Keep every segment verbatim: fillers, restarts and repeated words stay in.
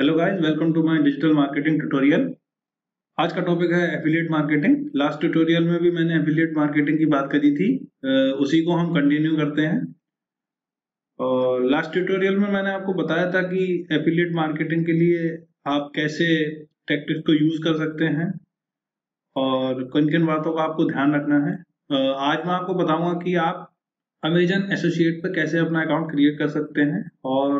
Hello guys, welcome to my digital marketing tutorial. आज का topic है एफिलिएट मार्केटिंग। लास्ट ट्यूटोरियल में भी मैंने एफिलिएट मार्केटिंग की बात करी थी, उसी को हम कंटिन्यू करते हैं। और लास्ट ट्यूटोरियल में मैंने आपको बताया था कि एफिलिएट मार्केटिंग के लिए आप कैसे टैक्टिक्स को यूज कर सकते हैं और किन किन बातों का आपको ध्यान रखना है। आज मैं आपको बताऊंगा कि आप अमेजन एसोसिएट पर कैसे अपना अकाउंट क्रिएट कर सकते हैं और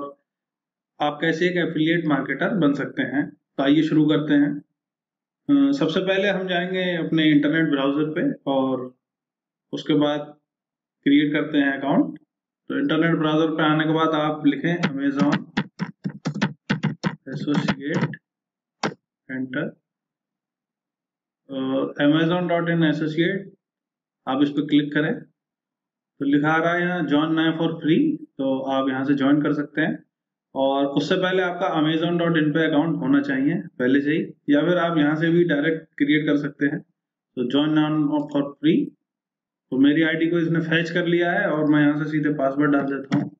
आप कैसे एक एफिलिएट मार्केटर बन सकते हैं। तो आइए शुरू करते हैं। सबसे पहले हम जाएंगे अपने इंटरनेट ब्राउज़र पे और उसके बाद क्रिएट करते हैं अकाउंट। तो इंटरनेट ब्राउज़र पे आने के बाद आप लिखें Amazon associate, enter Amazon dot in associate, आप इस पर क्लिक करें तो लिखा रहा है यहाँ ज्वाइन नाउ फॉर फ्री, तो आप यहाँ से ज्वाइन कर सकते हैं। और उससे पहले आपका अमेजॉन डॉट इन पे अकाउंट होना चाहिए पहले से ही, या फिर आप यहाँ से भी डायरेक्ट क्रिएट कर सकते हैं। तो जॉइन नाउ फॉर फ्री, तो मेरी आईडी को इसने फैच कर लिया है और मैं यहाँ से सीधे पासवर्ड डाल देता हूँ,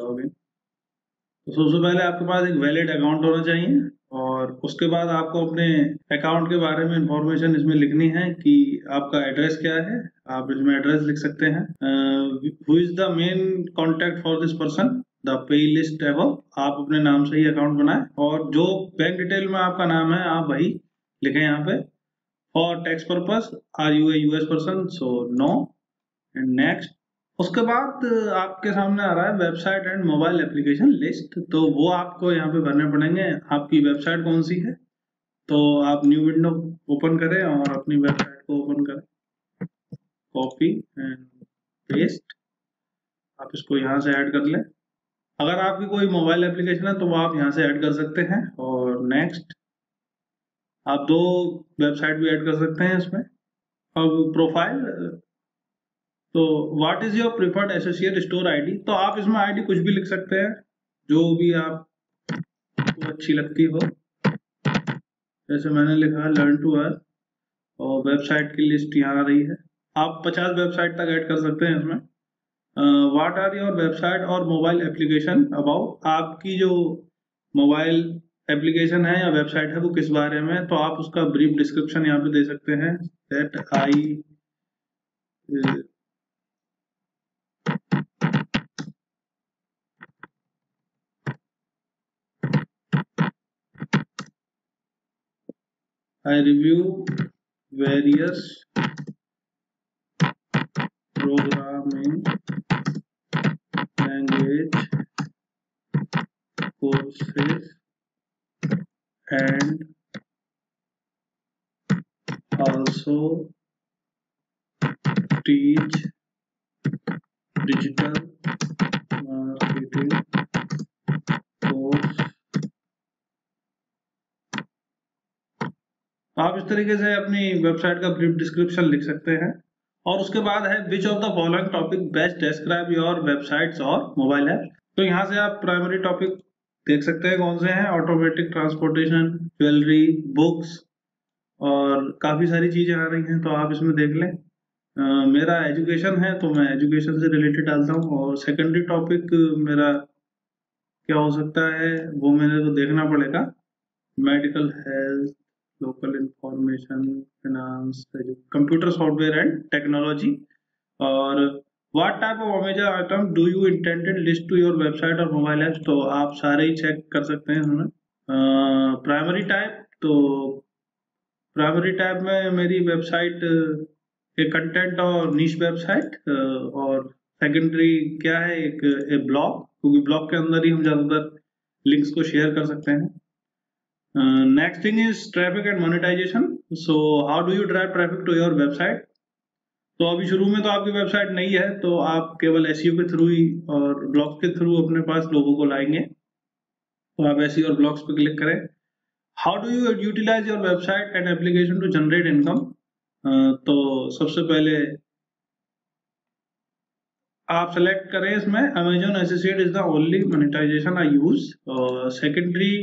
लॉग इन। तो सबसे पहले आपके पास एक वैलिड अकाउंट होना चाहिए और उसके बाद आपको अपने अकाउंट के बारे में इंफॉर्मेशन इसमें लिखनी है कि आपका एड्रेस क्या है, आप इसमें एड्रेस लिख सकते हैं। Who is the main contact for this person, the pay list above, आप अपने नाम से ही अकाउंट बनाएं और जो बैंक डिटेल में आपका नाम है आप वही लिखें यहाँ पे। For tax purpose are you a US person, so no, and next. उसके बाद आपके सामने आ रहा है website and mobile application list, तो वो आपको यहाँ पे भरने पड़ेंगे। आपकी वेबसाइट कौन सी है, तो आप न्यू विंडो ओपन करें और अपनी वेबसाइट को ओपन करें, कॉपी एंड पेस्ट, आप इसको यहाँ से ऐड कर लें। अगर आपकी कोई मोबाइल एप्लीकेशन है तो वो आप यहाँ से ऐड कर सकते हैं। और नेक्स्ट, आप दो वेबसाइट भी ऐड कर सकते हैं इसमें। अब प्रोफाइल, तो what is your preferred associate store ID, तो आप इसमें आईडी कुछ भी लिख सकते हैं जो भी आप तो अच्छी लगती हो। जैसे मैंने लिखा लर्न टू अर्न और वेबसाइट की लिस्ट यहाँ आ रही है, आप पचास वेबसाइट तक ऐड कर सकते हैं इसमें। व्हाट आर योर वेबसाइट और मोबाइल एप्लीकेशन अबाउट, आपकी जो मोबाइल एप्लीकेशन है या वेबसाइट है वो किस बारे में, तो आप उसका ब्रीफ डिस्क्रिप्शन यहाँ पे दे सकते हैं। That I I review various programming language courses and also teach digital marketing course। आप इस तरीके से अपनी वेबसाइट का ब्रीफ डिस्क्रिप्शन लिख सकते हैं। और उसके बाद है which of the following topic best describe your websites और मोबाइल ऐप, तो यहाँ से आप प्राइमरी टॉपिक देख सकते हैं कौन से हैं। ऑटोमेटिक ट्रांसपोर्टेशन, ज्वेलरी, बुक्स और काफ़ी सारी चीज़ें आ रही हैं, तो आप इसमें देख लें। आ, मेरा एजुकेशन है तो मैं एजुकेशन से रिलेटेड डालता हूँ। और सेकेंडरी टॉपिक मेरा क्या हो सकता है वो मेरे को देखना पड़ेगा। Medical health, local information, finance, computer software and technology. और what type of Amazon item do you intended list to your website और मोबाइल ऐप्स, तो आप सारे ही चेक कर सकते हैं हमें। प्राइमरी टाइप, तो प्राइमरी टाइप में मेरी वेबसाइट एक कंटेंट और नीश वेबसाइट, और सेकेंडरी क्या है एक ब्लॉग, क्योंकि ब्लॉग के अंदर ही हम ज़्यादातर लिंक्स को शेयर कर सकते हैं। Next thing is traffic and monetization, so how do you drive traffic to your website, तो अभी शुरू में तो आपकी वेबसाइट नहीं है तो आप केवल एसईओ के थ्रू ही और ब्लॉग्स के थ्रू अपने पास लोगों को लाएंगे, तो आप एसईओ और ब्लॉग्स पे क्लिक करें। How do you utilize your website and application to generate income, तो सबसे पहले आप सेलेक्ट करें इसमें Amazon associate is the only monetization I use. Secondary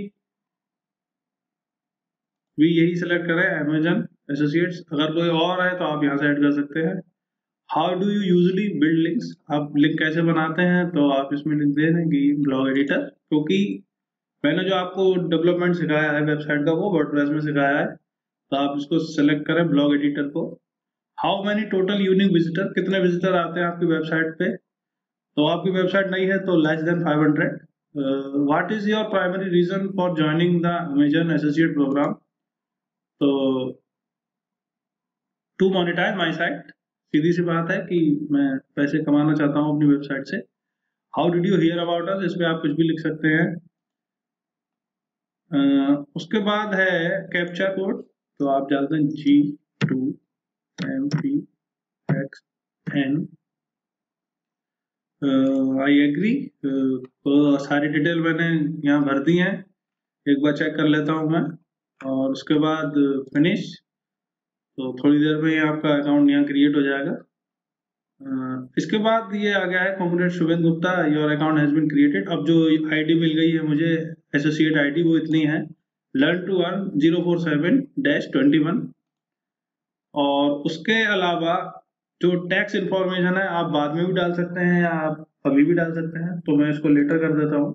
भी यही सेलेक्ट करें अमेजन एसोसिएट्स, अगर कोई और है तो आप यहाँ से ऐड कर सकते हैं। How do you usually build links, आप लिंक कैसे बनाते हैं, तो आप इसमें लिख दे दें कि ब्लॉग एडिटर, क्योंकि मैंने जो आपको डेवलपमेंट सिखाया है वेबसाइट का वो वर्डप्रेस में सिखाया है, तो आप इसको सेलेक्ट करें ब्लॉग एडिटर को। How many total unique visitor, कितने विजिटर आते हैं आपकी वेबसाइट पे, तो आपकी वेबसाइट नहीं है तो less than five hundred. What is your primary reason for joining the Amazon associate program, तो टू मोनेटाइज माई साइट, सीधी सी बात है कि मैं पैसे कमाना चाहता हूँ अपनी वेबसाइट से। How did you hear about us, इसमें आप कुछ भी लिख सकते हैं। uh, उसके बाद है कैप्चा कोड, तो आप डालते हैं G two M P X N I agree, तो सारी डिटेल मैंने यहाँ भर दी है, एक बार चेक कर लेता हूँ मैं, और उसके बाद फिनिश, तो थोड़ी देर में आपका अकाउंट यहाँ क्रिएट हो जाएगा। आ, इसके बाद ये आ गया है congrat Shubhendu Gupta, your account has been created. अब जो आईडी मिल गई है मुझे एसोसिएट आईडी वो इतनी है learn to earn zero four seven dash twenty one, और उसके अलावा जो टैक्स इंफॉर्मेशन है आप बाद में भी डाल सकते हैं या आप अभी भी डाल सकते हैं, तो मैं इसको लेटर कर देता हूँ।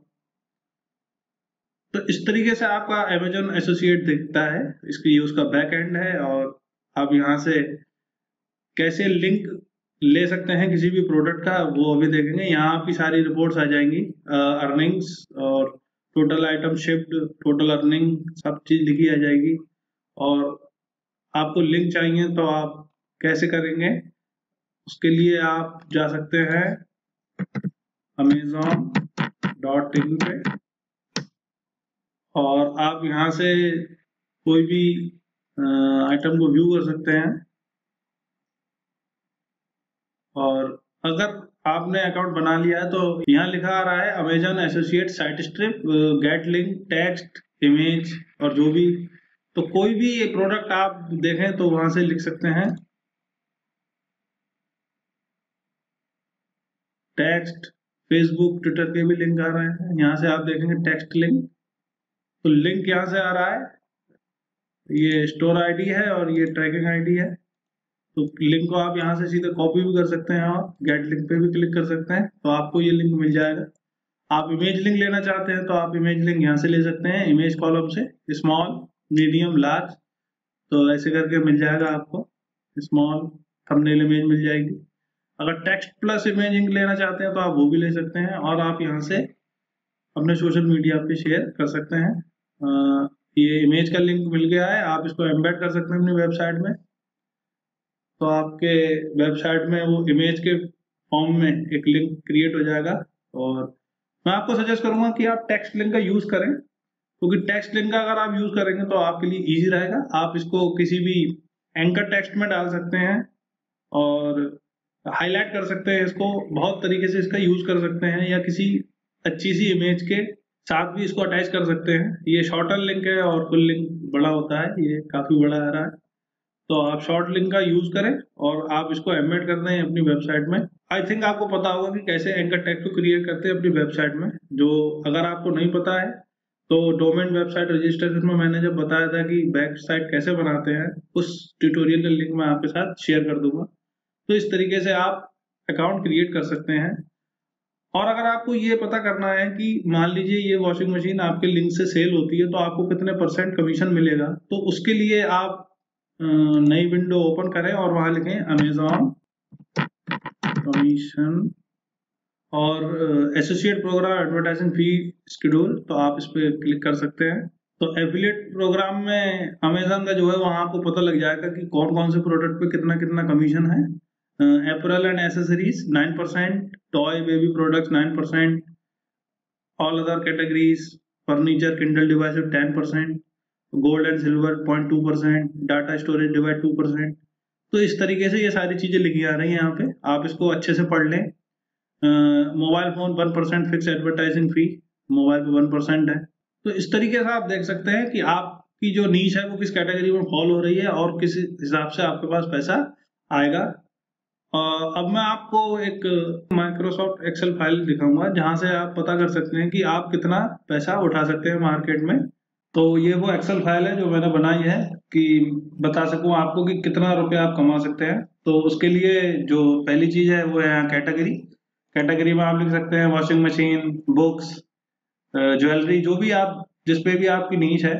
तो इस तरीके से आपका अमेजन एसोसिएट दिखता है, इसकी ये उसका बैक एंड है, और आप यहाँ से कैसे लिंक ले सकते हैं किसी भी प्रोडक्ट का वो अभी देखेंगे। यहाँ आपकी सारी रिपोर्ट्स आ जाएंगी, अर्निंग्स और total item shipped, total earning, सब चीज़ लिखी आ जाएगी। और आपको लिंक चाहिए तो आप कैसे करेंगे, उसके लिए आप जा सकते हैं अमेजॉन डॉट इन पे, और आप यहाँ से कोई भी आइटम uh, को व्यू कर सकते हैं। और अगर आपने अकाउंट बना लिया है तो यहाँ लिखा आ रहा है Amazon associate site strip get link text image और जो भी, तो कोई भी प्रोडक्ट आप देखें तो वहां से लिख सकते हैं टेक्स्ट। फेसबुक ट्विटर के भी लिंक आ रहे हैं, यहाँ से आप देखेंगे टेक्स्ट लिंक, तो लिंक यहाँ से आ रहा है, ये स्टोर आईडी है और ये ट्रैकिंग आईडी है, तो लिंक को आप यहाँ से सीधा कॉपी भी कर सकते हैं और गेट लिंक पे भी क्लिक कर सकते हैं, तो आपको ये लिंक मिल जाएगा। आप इमेज लिंक लेना चाहते हैं तो आप इमेज लिंक यहाँ से ले सकते हैं, इमेज कॉलम से स्मॉल मीडियम लार्ज, तो ऐसे करके मिल जाएगा आपको, स्मॉल थंबनेल इमेज मिल जाएगी। अगर टेक्स्ट प्लस इमेज लिंक लेना चाहते हैं तो आप वो भी ले सकते हैं, और आप यहाँ से अपने सोशल मीडिया पे शेयर कर सकते हैं। ये इमेज का लिंक मिल गया है, आप इसको एम्बेड कर सकते हैं अपनी वेबसाइट में, तो आपके वेबसाइट में वो इमेज के फॉर्म में एक लिंक क्रिएट हो जाएगा। और मैं आपको सजेस्ट करूंगा कि आप टेक्स्ट लिंक का यूज करें, क्योंकि टेक्स्ट लिंक का अगर आप यूज करेंगे तो आपके लिए ईजी रहेगा। आप इसको किसी भी एंकर टेक्स्ट में डाल सकते हैं और हाईलाइट कर सकते हैं, इसको बहुत तरीके से इसका यूज कर सकते हैं, या किसी अच्छी सी इमेज के साथ भी इसको अटैच कर सकते हैं। ये शॉर्टर लिंक है और फुल लिंक बड़ा होता है, ये काफ़ी बड़ा आ रहा है, तो आप शॉर्ट लिंक का यूज़ करें और आप इसको एम्बेड कर दें अपनी वेबसाइट में। आई थिंक आपको पता होगा कि कैसे एंकर टैग को क्रिएट करते हैं अपनी वेबसाइट में, जो अगर आपको नहीं पता है तो डोमेन वेबसाइट रजिस्ट्रेशन में मैंने जब बताया था कि वेबसाइट कैसे बनाते हैं उस ट्यूटोरियल का लिंक मैं आपके साथ शेयर कर दूंगा। तो इस तरीके से आप अकाउंट क्रिएट कर सकते हैं। और अगर आपको ये पता करना है कि मान लीजिए ये वॉशिंग मशीन आपके लिंक से सेल होती है तो आपको कितने परसेंट कमीशन मिलेगा, तो उसके लिए आप नई विंडो ओपन करें और वहां लिखें अमेजॉन कमीशन और associate program advertising fee schedule, तो आप इस पर क्लिक कर सकते हैं। तो एफिलिएट प्रोग्राम में अमेजॉन का जो है वहाँ आपको पता लग जाएगा कि कौन कौन से प्रोडक्ट पे कितना कितना कमीशन है। Apparel and accessories nine percent, toy baby products nine percent, all other categories furniture Kindle devices ten percent, gold and silver point two percent, data storage device two percent. तो इस तरीके से ये सारी चीज़ें लिखी आ रही हैं यहाँ पे, आप इसको अच्छे से पढ़ लें। Mobile phone one percent fix advertising fee, mobile पे वन परसेंट है। तो इस तरीके से आप देख सकते हैं कि आपकी जो नीश है वो किस कैटेगरी में फॉल हो रही है और किस हिसाब से आपके पास पैसा आएगा। अब मैं आपको एक माइक्रोसॉफ्ट एक्सेल फाइल दिखाऊंगा जहां से आप पता कर सकते हैं कि आप कितना पैसा उठा सकते हैं मार्केट में। तो ये वो एक्सेल फाइल है जो मैंने बनाई है कि बता सकूं आपको कि कितना रुपया आप कमा सकते हैं। तो उसके लिए जो पहली चीज है वो है यहाँ कैटेगरी। कैटेगरी में आप लिख सकते हैं वॉशिंग मशीन, बुक्स, ज्वेलरी, जो भी आप जिस पे भी आपकी नीश है।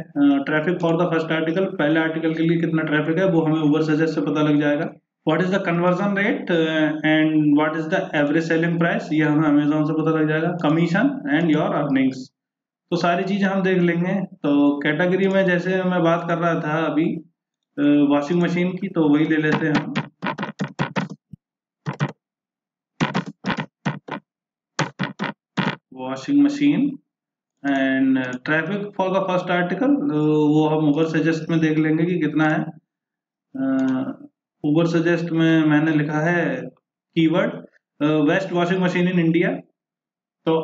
Traffic for the first article, पहले आर्टिकल के लिए कितना ट्रैफिक है वो हमें Ubersuggest से पता लग जाएगा। What is the conversion rate and what is the average selling price, ये हमें अमेजोन से पता लग जाएगा। कमीशन एंड योर अर्निंग्स, तो सारी चीज़ें हम देख लेंगे। तो कैटेगरी में जैसे मैं बात कर रहा था अभी वॉशिंग मशीन की, तो वही ले लेते हैं हम। Washing machine and traffic for the first article वो हम Ubersuggest में देख लेंगे कि कितना है। Ubersuggest में मैंने लिखा है keyword best washing machine in India. तो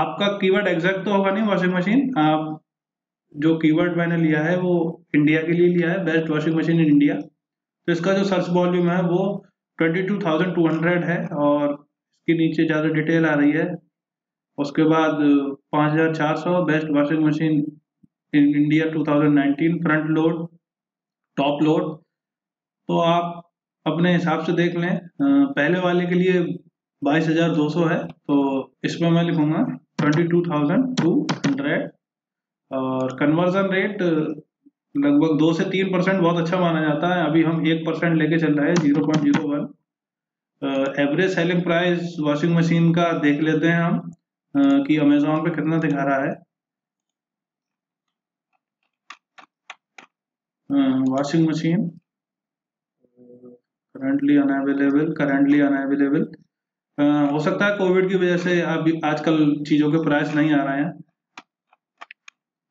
आपका कीवर्ड एग्जैक्ट तो होगा नहीं वॉशिंग मशीन, आप जो कीवर्ड मैंने लिया है वो इंडिया के लिए लिया है, best washing machine in India. तो इसका जो सर्च वॉल्यूम है वो बाईस हज़ार दो सौ है और इसके नीचे ज़्यादा डिटेल आ रही है। उसके बाद पाँच हज़ार चार सौ best washing machine in India दो हज़ार उन्नीस, फ्रंट लोड, टॉप लोड। तो आप अपने हिसाब से देख लें। पहले वाले के लिए बाईस हज़ार दो सौ है, तो इसमें मैं लिखूंगा बाईस हज़ार दो सौ और कन्वर्जन रेट लगभग दो से तीन परसेंट बहुत अच्छा माना जाता है। अभी हम एक परसेंट लेके चल रहे हैं, zero point zero one. Average selling price washing machine का देख लेते हैं हम uh, कि अमेजोन पे कितना दिखा रहा है। Washing machine currently unavailable, currently unavailable. Uh, हो सकता है कोविड की वजह से अभी आजकल चीजों के प्राइस नहीं आ रहे हैं।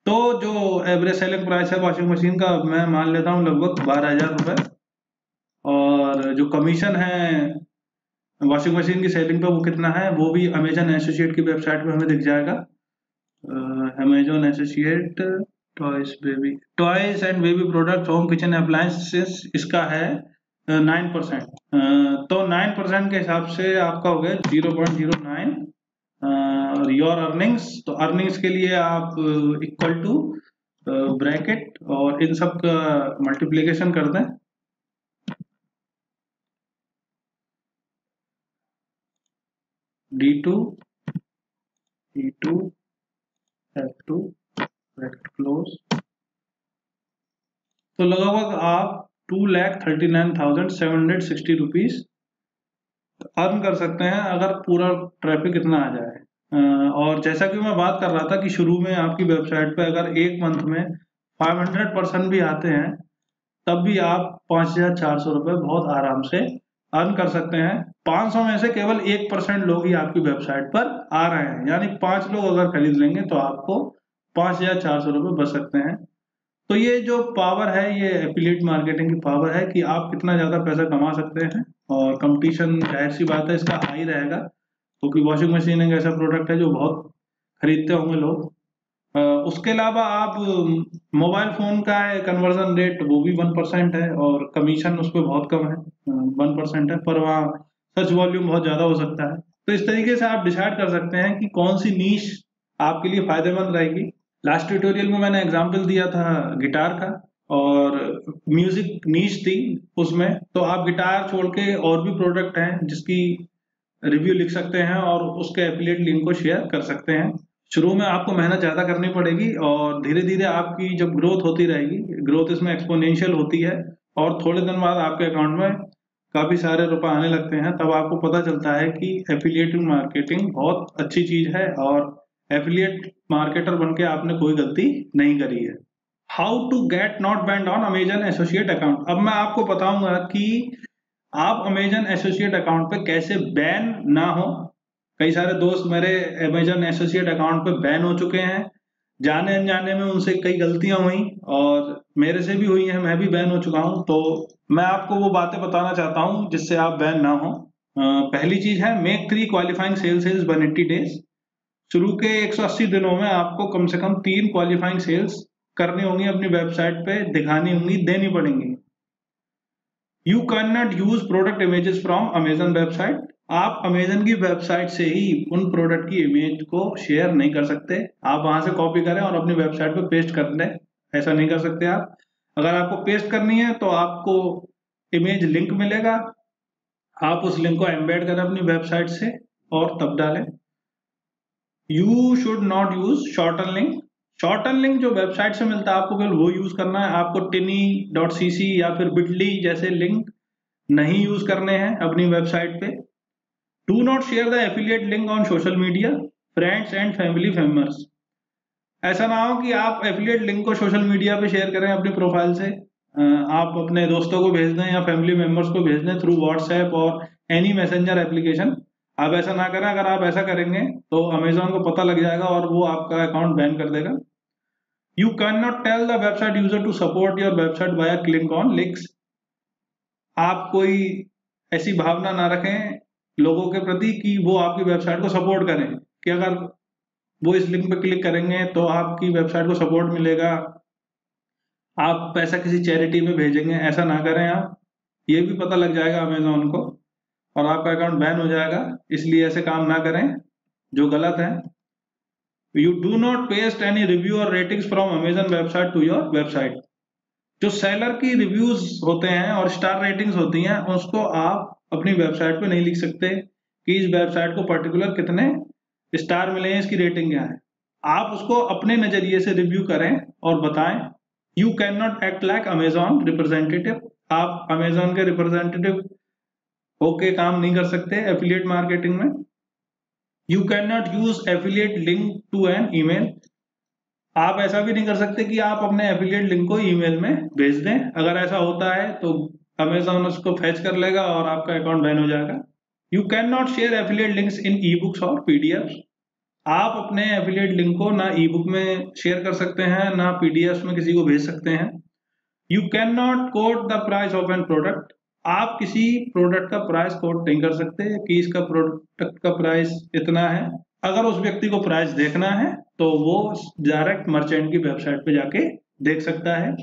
तो जो एवरेज सेलिंग प्राइस है वॉशिंग मशीन का मैं मान लेता हूं लगभग बारह हज़ार रुपये, और जो कमीशन है वॉशिंग मशीन की सेलिंग पे वो कितना है वो भी अमेजन एसोसिएट की वेबसाइट पे हमें दिख जाएगा। Amazon associate toys baby toys and baby product, home, kitchen appliances, इसका है नाइन परसेंट। तो नाइन परसेंट के हिसाब से आपका हो गया जीरो पॉइंट जीरो नाइन। और योर अर्निंग्स, तो अर्निंग्स के लिए आप इक्वल टू ब्रैकेट और इन सब का मल्टीप्लीकेशन कर दें। D two, E two, F two, bracket close. तो लगभग आप two lakh thirty nine thousand seven hundred sixty rupees earn कर सकते हैं अगर पूरा ट्रैफिक इतना आ जाए। और जैसा कि मैं बात कर रहा था कि शुरू में आपकी वेबसाइट पे अगर एक मंथ में फाइव हंड्रेड परसेंट भी आते हैं तब भी आप पाँच हजार चार सौ रुपये बहुत आराम से अर्न कर सकते हैं। पाँच सौ में से केवल एक परसेंट लोग ही आपकी वेबसाइट पर आ रहे हैं, यानी पाँच लोग अगर खरीद लेंगे तो आपको पाँच हजार चार सौ रुपये बच सकते हैं। तो ये जो पावर है, ये एफिलिएट मार्केटिंग की पावर है कि आप कितना ज़्यादा पैसा कमा सकते हैं। और कंपटीशन जाहिर सी बात है इसका हाई रहेगा, क्योंकि तो वॉशिंग मशीन एक ऐसा प्रोडक्ट है जो बहुत खरीदते होंगे लोग। उसके अलावा आप मोबाइल फ़ोन का है कन्वर्जन रेट वो भी वन परसेंट है और कमीशन उस पर बहुत कम है, वन परसेंट है, पर वहाँ सर्च वॉल्यूम बहुत ज़्यादा हो सकता है। तो इस तरीके से आप डिसाइड कर सकते हैं कि कौन सी नीश आपके लिए फ़ायदेमंद रहेगी। लास्ट ट्यूटोरियल में मैंने एग्जाम्पल दिया था गिटार का, और म्यूजिक नीश थी उसमें। तो आप गिटार छोड़ के और भी प्रोडक्ट हैं जिसकी रिव्यू लिख सकते हैं और उसके एफिलिएट लिंक को शेयर कर सकते हैं। शुरू में आपको मेहनत ज़्यादा करनी पड़ेगी और धीरे धीरे आपकी जब ग्रोथ होती रहेगी, ग्रोथ इसमें एक्सपोनेंशियल होती है, और थोड़े दिन बाद आपके अकाउंट में काफ़ी सारे रुपए आने लगते हैं। तब आपको पता चलता है कि एफिलिएट मार्केटिंग बहुत अच्छी चीज़ है और एफिलिएट मार्केटर बनके आपने कोई गलती नहीं करी है। How to get not banned on Amazon associate account. अब मैं आपको बताऊंगा कि आप अमेजन एसोसिएट अकाउंट पे कैसे बैन ना हो। कई सारे दोस्त मेरे अमेजन एसोसिएट अकाउंट पे बैन हो चुके हैं, जाने अनजाने में उनसे कई गलतियां हुई और मेरे से भी हुई हैं, मैं भी बैन हो चुका हूं। तो मैं आपको वो बातें बताना चाहता हूँ जिससे आप बैन ना हो। पहली चीज है make three qualifying sales in one eighty days. शुरू के एक सौ अस्सी दिनों में आपको कम से कम तीन क्वालिफाइंग सेल्स करनी होंगी, अपनी वेबसाइट पे दिखानी होंगी, देनी पड़ेंगी। You can not use product images from Amazon website. आप अमेजन की वेबसाइट से ही उन प्रोडक्ट की इमेज को शेयर नहीं कर सकते। आप वहां से कॉपी करें और अपनी वेबसाइट पे पेस्ट कर लें, ऐसा नहीं कर सकते आप। अगर आपको पेस्ट करनी है तो आपको इमेज लिंक मिलेगा, आप उस लिंक को एम्बेड करें अपनी वेबसाइट से और तब डालें। You should not use shorten link. Shorten link जो वेबसाइट से मिलता है आपको केवल वो यूज करना है। आपको टिनी डॉट सी सी या फिर बिटली जैसे लिंक नहीं यूज करने हैं अपनी वेबसाइट पे। Do not share the affiliate link on social media, friends and family members. ऐसा ना हो कि आप एफिलिएट लिंक को सोशल मीडिया पे शेयर करें अपनी प्रोफाइल से। आप अपने दोस्तों को भेज दें या फैमिली मेंबर्स को भेज दें थ्रू व्हाट्सएप और एनी मैसेंजर एप्लीकेशन। आप ऐसा ना करें। अगर आप ऐसा करेंगे तो अमेजॉन को पता लग जाएगा और वो आपका अकाउंट बैन कर देगा। You can not tell the website user to support your website by click on links. आप कोई ऐसी भावना ना रखें लोगों के प्रति कि वो आपकी वेबसाइट को सपोर्ट करें, कि अगर वो इस लिंक पर क्लिक करेंगे तो आपकी वेबसाइट को सपोर्ट मिलेगा, आप पैसा किसी चैरिटी में भेजेंगे। ऐसा ना करें आप। ये भी पता लग जाएगा अमेजॉन को और आपका अकाउंट बैन हो जाएगा। इसलिए ऐसे काम ना करें जो गलत है। You do not paste any review और ratings from Amazon website to your website. जो सेलर की रिव्यूज होते हैं और स्टार रेटिंग्स होती हैं उसको आप अपनी वेबसाइट पे नहीं लिख सकते कि इस वेबसाइट को पर्टिकुलर कितने स्टार मिले हैं, इसकी रेटिंग क्या है। आप उसको अपने नजरिए से रिव्यू करें और बताएं। You can not act like Amazon representative. आप अमेजॉन के रिप्रेजेंटेटिव ओके okay, काम नहीं कर सकते एफिलिएट मार्केटिंग में। You can not use affiliate link to an email. आप ऐसा भी नहीं कर सकते कि आप अपने एफिलिएट लिंक को ईमेल में भेज दें। अगर ऐसा होता है तो अमेजॉन उसको फैच कर लेगा और आपका अकाउंट बैन हो जाएगा। You can not share affiliate links in e books और पीडीएफ। आप अपने एफिलिएट लिंक को ना ई बुक में शेयर कर सकते हैं ना पीडीएफ में किसी को भेज सकते हैं। You can not quote the price of an product. आप किसी प्रोडक्ट का प्राइस कोट नहीं कर सकते कि इसका प्रोडक्ट का प्राइस इतना है। अगर उस व्यक्ति को प्राइस देखना है तो वो डायरेक्ट मर्चेंट की वेबसाइट पे जाके देख सकता है।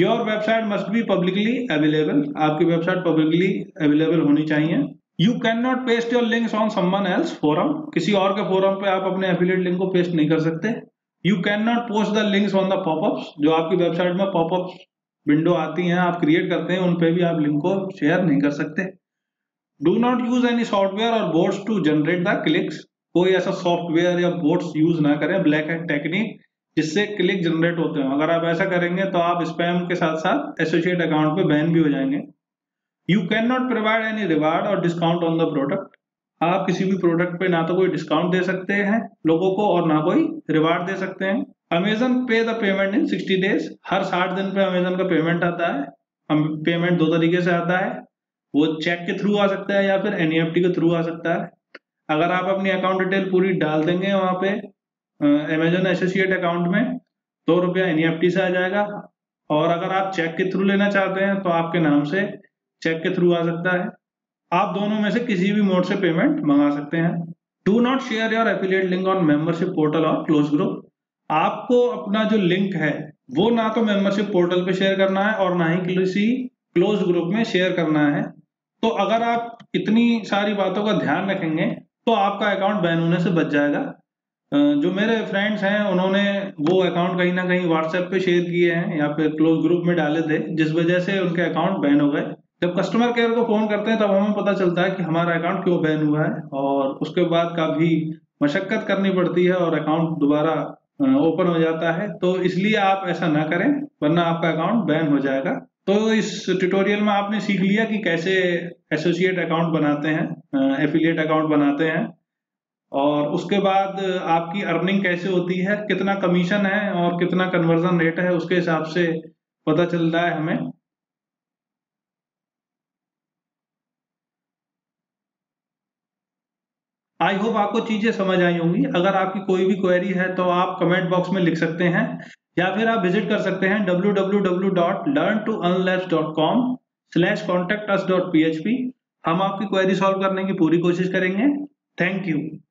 Your website must be publicly available. आपकी वेबसाइट पब्लिकली अवेलेबल होनी चाहिए। You can not paste your links on someone else forum. किसी और के फोरम पे आप अपने एफिलिएट लिंक को पेस्ट नहीं कर सकते। You can not post the links on the popups. जो आपकी वेबसाइट में पॉपअप्स विंडो आती हैं आप क्रिएट करते हैं उन पे भी आप लिंक को शेयर नहीं कर सकते। Do not use any software और bots to generate the clicks. कोई ऐसा सॉफ्टवेयर या बोट्स यूज ना करें, ब्लैक हैट टेक्निक, जिससे क्लिक जनरेट होते हैं। अगर आप ऐसा करेंगे तो आप स्पैम के साथ साथ एसोसिएट अकाउंट पे बैन भी हो जाएंगे। You can not provide any reward और डिस्काउंट ऑन द प्रोडक्ट। आप किसी भी प्रोडक्ट पे ना तो कोई डिस्काउंट दे सकते हैं लोगों को और ना कोई रिवार्ड दे सकते हैं। Amazon pay the payment in sixty days. हर साठ दिन पे अमेजन का पेमेंट आता है। पेमेंट दो तरीके से आता है, वो चेक के थ्रू आ सकता है या फिर एनईएफटी के थ्रू आ सकता है। अगर आप अपनी अकाउंट डिटेल पूरी डाल देंगे वहां पे अमेजन एसोसिएट अकाउंट में दो रुपया एनईएफटी से आ जाएगा। और अगर आप चेक के थ्रू लेना चाहते हैं तो आपके नाम से चेक के थ्रू आ सकता है। आप दोनों में से किसी भी मोड से पेमेंट मंगा सकते हैं। Do not share your affiliate link on membership portal और क्लोज ग्रुप। आपको अपना जो लिंक है वो ना तो मेंबरशिप पोर्टल पे शेयर करना है और ना ही किसी क्लोज ग्रुप में शेयर करना है। तो अगर आप इतनी सारी बातों का ध्यान रखेंगे तो आपका अकाउंट बैन होने से बच जाएगा। जो मेरे फ्रेंड्स हैं उन्होंने वो अकाउंट कहीं ना कहीं व्हाट्सएप पे शेयर किए हैं या फिर क्लोज ग्रुप में डाले थे, जिस वजह से उनके अकाउंट बैन हो गए। जब कस्टमर केयर को फोन करते हैं तब हमें पता चलता है कि हमारा अकाउंट क्यों बैन हुआ है और उसके बाद काफी मशक्कत करनी पड़ती है और अकाउंट दोबारा ओपन हो जाता है। तो इसलिए आप ऐसा ना करें वरना आपका अकाउंट बैन हो जाएगा। तो इस ट्यूटोरियल में आपने सीख लिया कि कैसे एसोसिएट अकाउंट बनाते हैं, एफिलिएट अकाउंट बनाते हैं और उसके बाद आपकी अर्निंग कैसे होती है, कितना कमीशन है और कितना कन्वर्जन रेट है उसके हिसाब से पता चल रहा है हमें। आई होप आपको चीजें समझ आई होंगी। अगर आपकी कोई भी क्वेरी है तो आप कमेंट बॉक्स में लिख सकते हैं या फिर आप विजिट कर सकते हैं W W W dot learn to earn labs dot com slash contact us dot P H P. हम आपकी क्वेरी सॉल्व करने की पूरी कोशिश करेंगे। Thank you.